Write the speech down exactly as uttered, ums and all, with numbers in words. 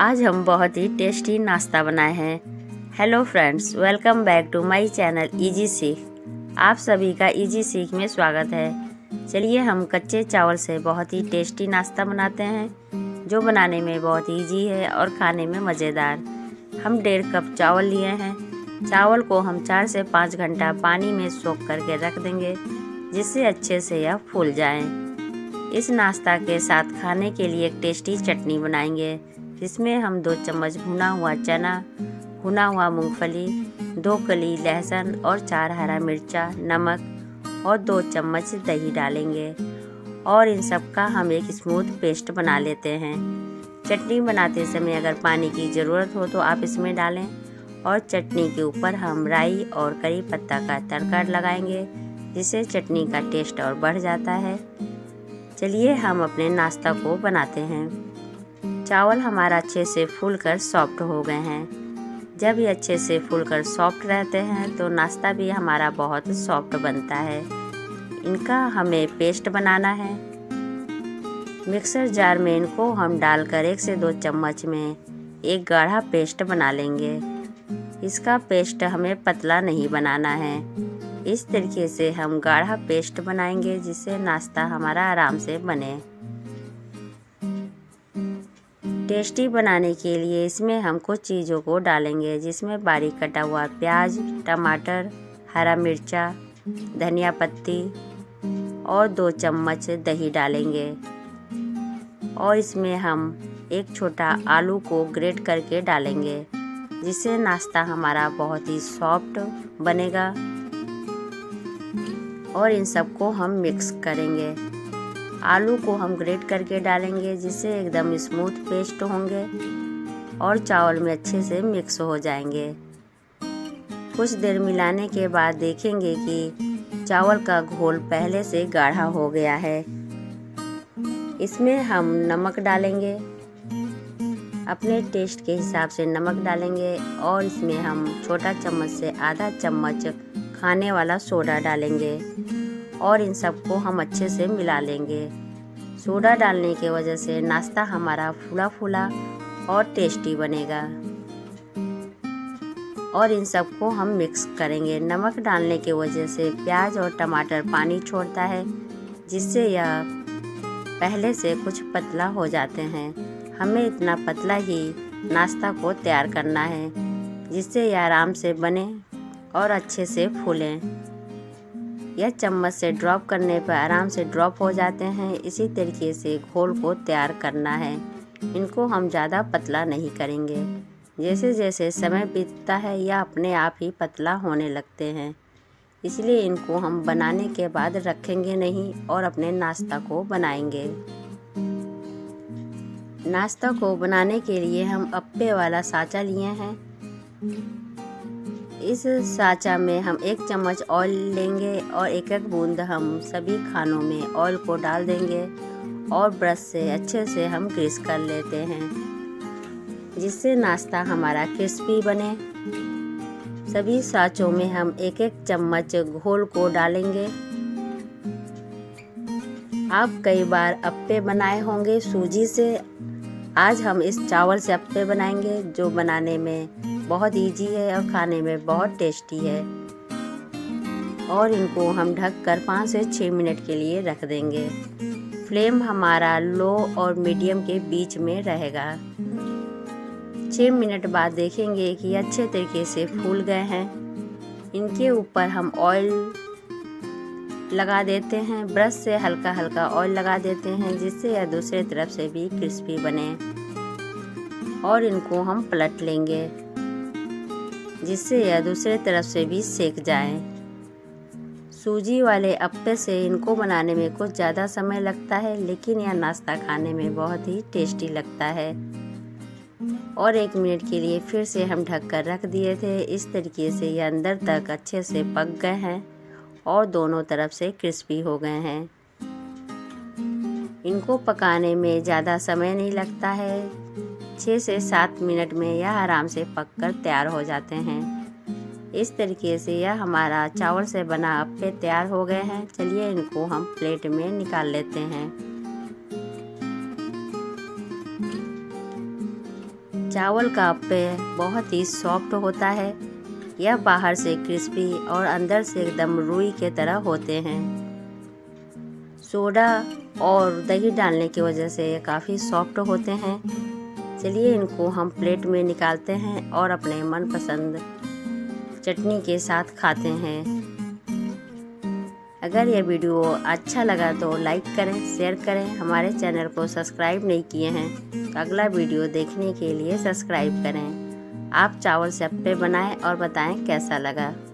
आज हम बहुत ही टेस्टी नाश्ता बनाए हैं। Hello friends, welcome back to my channel easy सीख। आप सभी का इजी सीख में स्वागत है। चलिए हम कच्चे चावल से बहुत ही टेस्टी नाश्ता बनाते हैं, जो बनाने में बहुत ईजी है और खाने में मज़ेदार। हम डेढ़ कप चावल लिए हैं। चावल को हम चार से पाँच घंटा पानी में सोख करके रख देंगे, जिससे अच्छे से यह फूल जाए। इस नाश्ता के साथ खाने के लिए एक टेस्टी चटनी बनाएंगे, जिसमें हम दो चम्मच भुना हुआ चना, भुना हुआ मूंगफली, दो कली लहसुन और चार हरा मिर्चा, नमक और दो चम्मच दही डालेंगे और इन सब का हम एक स्मूथ पेस्ट बना लेते हैं। चटनी बनाते समय अगर पानी की ज़रूरत हो तो आप इसमें डालें। और चटनी के ऊपर हम राई और करी पत्ता का तड़का लगाएंगे, जिससे चटनी का टेस्ट और बढ़ जाता है। चलिए हम अपने नाश्ता को बनाते हैं। चावल हमारा अच्छे से फूलकर सॉफ्ट हो गए हैं। जब ये अच्छे से फूलकर सॉफ्ट रहते हैं तो नाश्ता भी हमारा बहुत सॉफ्ट बनता है। इनका हमें पेस्ट बनाना है। मिक्सर जार में इनको हम डालकर एक से दो चम्मच में एक गाढ़ा पेस्ट बना लेंगे। इसका पेस्ट हमें पतला नहीं बनाना है। इस तरीके से हम गाढ़ा पेस्ट बनाएंगे, जिससे नाश्ता हमारा आराम से बने। टेस्टी बनाने के लिए इसमें हम कुछ चीज़ों को डालेंगे, जिसमें बारीक कटा हुआ प्याज, टमाटर, हरा मिर्चा, धनिया पत्ती और दो चम्मच दही डालेंगे। और इसमें हम एक छोटा आलू को ग्रेट करके डालेंगे, जिससे नाश्ता हमारा बहुत ही सॉफ्ट बनेगा। और इन सबको हम मिक्स करेंगे। आलू को हम ग्रेट करके डालेंगे, जिससे एकदम स्मूथ पेस्ट होंगे और चावल में अच्छे से मिक्स हो जाएंगे। कुछ देर मिलाने के बाद देखेंगे कि चावल का घोल पहले से गाढ़ा हो गया है। इसमें हम नमक डालेंगे, अपने टेस्ट के हिसाब से नमक डालेंगे। और इसमें हम छोटा चम्मच से आधा चम्मच खाने वाला सोडा डालेंगे और इन सबको हम अच्छे से मिला लेंगे। सोडा डालने की वजह से नाश्ता हमारा फूला फूला और टेस्टी बनेगा। और इन सबको हम मिक्स करेंगे। नमक डालने की वजह से प्याज और टमाटर पानी छोड़ता है, जिससे यह पहले से कुछ पतला हो जाते हैं। हमें इतना पतला ही नाश्ता को तैयार करना है, जिससे यह आराम से बने और अच्छे से फूलें। यह चम्मच से ड्रॉप करने पर आराम से ड्रॉप हो जाते हैं। इसी तरीके से घोल को तैयार करना है। इनको हम ज़्यादा पतला नहीं करेंगे। जैसे जैसे समय बीतता है यह अपने आप ही पतला होने लगते हैं, इसलिए इनको हम बनाने के बाद रखेंगे नहीं और अपने नाश्ता को बनाएंगे। नाश्ता को बनाने के लिए हम अप्पे वाला साँचा लिए हैं। इस साँचा में हम एक चम्मच ऑयल लेंगे और एक एक बूंद हम सभी खानों में ऑयल को डाल देंगे और ब्रश से अच्छे से हम ग्रीस कर लेते हैं, जिससे नाश्ता हमारा क्रिस्पी बने। सभी साँचों में हम एक एक चम्मच घोल को डालेंगे। आप कई बार अप्पे बनाए होंगे सूजी से। आज हम इस चावल से अप्पे बनाएंगे, जो बनाने में बहुत इजी है और खाने में बहुत टेस्टी है। और इनको हम ढककर पाँच से छः मिनट के लिए रख देंगे। फ्लेम हमारा लो और मीडियम के बीच में रहेगा। छः मिनट बाद देखेंगे कि अच्छे तरीके से फूल गए हैं। इनके ऊपर हम ऑयल लगा देते हैं, ब्रश से हल्का हल्का ऑयल लगा देते हैं, जिससे यह दूसरे तरफ से भी क्रिस्पी बने। और इनको हम पलट लेंगे, जिससे यह दूसरे तरफ से भी सेक जाए। सूजी वाले अप्पे से इनको बनाने में कुछ ज़्यादा समय लगता है, लेकिन यह नाश्ता खाने में बहुत ही टेस्टी लगता है। और एक मिनट के लिए फिर से हम ढककर रख दिए थे। इस तरीके से यह अंदर तक अच्छे से पक गए हैं और दोनों तरफ से क्रिस्पी हो गए हैं। इनको पकाने में ज़्यादा समय नहीं लगता है। छः से सात मिनट में यह आराम से पककर तैयार हो जाते हैं। इस तरीके से यह हमारा चावल से बना अप्पे तैयार हो गए हैं। चलिए इनको हम प्लेट में निकाल लेते हैं। चावल का अप्पे बहुत ही सॉफ्ट होता है। यह बाहर से क्रिस्पी और अंदर से एकदम रुई के तरह होते हैं। सोडा और दही डालने की वजह से ये काफ़ी सॉफ्ट होते हैं। चलिए इनको हम प्लेट में निकालते हैं और अपने मनपसंद चटनी के साथ खाते हैं। अगर यह वीडियो अच्छा लगा तो लाइक करें, शेयर करें। हमारे चैनल को सब्सक्राइब नहीं किए हैं तो अगला वीडियो देखने के लिए सब्सक्राइब करें। आप चावल से अप्पे बनाएं और बताएं कैसा लगा।